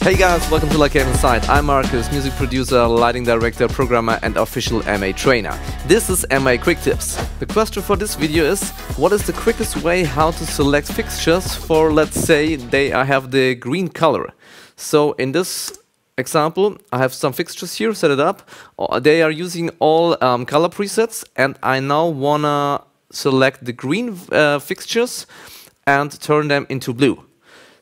Hey guys, welcome to Lacave Insight. I'm Marcus, music producer, lighting director, programmer and official MA trainer. This is MA Quick Tips. The question for this video is, what is the quickest way how to select fixtures for, let's say, they have the green color. So in this example, I have some fixtures here, set it up. They are using all color presets and I now wanna select the green fixtures and turn them into blue.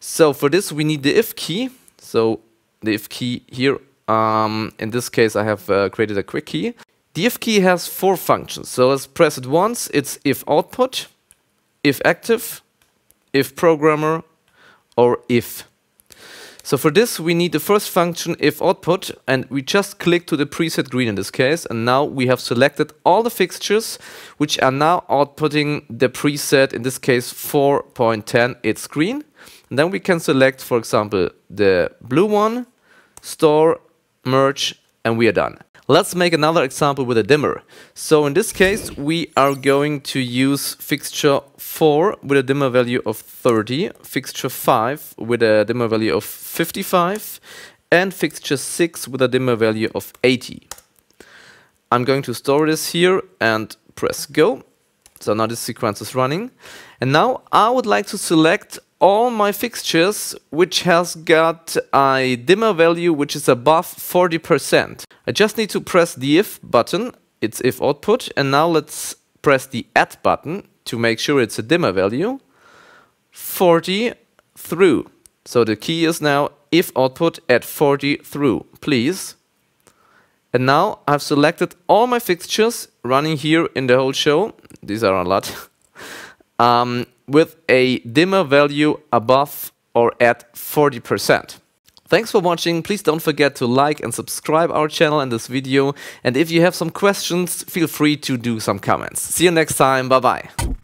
So for this we need the if key. So the if key here, in this case I have created a quick key. The if key has four functions. So let's press it once. It's if output, if active, if programmer, or if. So for this we need the first function if output, and we just click to the preset green in this case, and now we have selected all the fixtures which are now outputting the preset, in this case 4.10, it's green. And then we can select, for example, the blue one, store, merge, and we are done. Let's make another example with a dimmer. So in this case we are going to use fixture 4 with a dimmer value of 30, fixture 5 with a dimmer value of 55, and fixture 6 with a dimmer value of 80. I'm going to store this here and press go. So now this sequence is running. And now I would like to select all my fixtures which has got a dimmer value which is above 40%. I just need to press the if button, it's if output, and now let's press the add button to make sure it's a dimmer value, 40 through. So the key is now if output at 40 through, please. And now I've selected all my fixtures running here in the whole show, these are a lot, with a dimmer value above or at 40%. Thanks for watching. Please don't forget to like and subscribe our channel and this video. And if you have some questions, feel free to do some comments. See you next time. Bye bye.